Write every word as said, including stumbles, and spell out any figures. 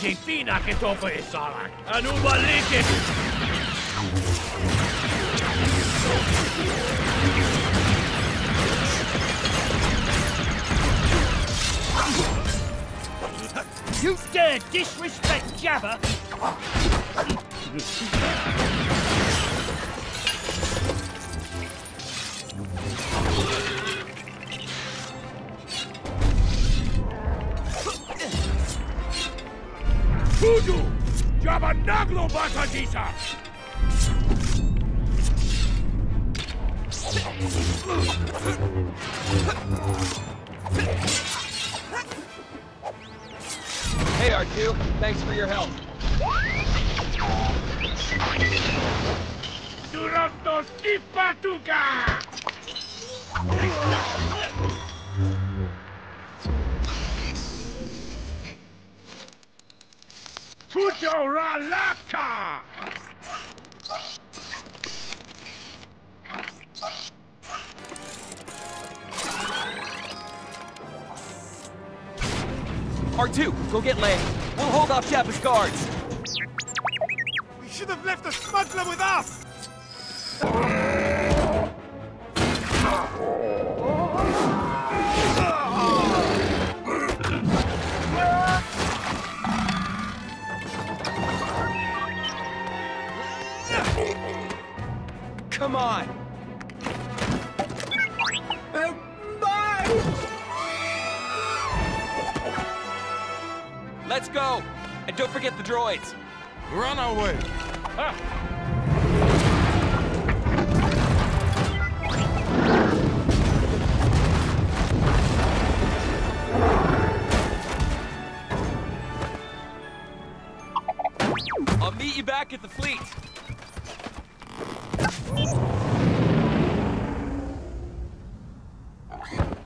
je fina che toffe e sala. You dare disrespect Jabba? Voodoo! Jabba Naglo Batadisa! Hey, R two. Thanks for your help. Durotto Skipatuka! Futura Lapta! R two, go get Lang. We'll hold off Jabba's guards. We should have left the smuggler with us! Come on! Uh, bye! Let's go! And don't forget the droids! We're on our way! Ah. I'll meet you back at the fleet!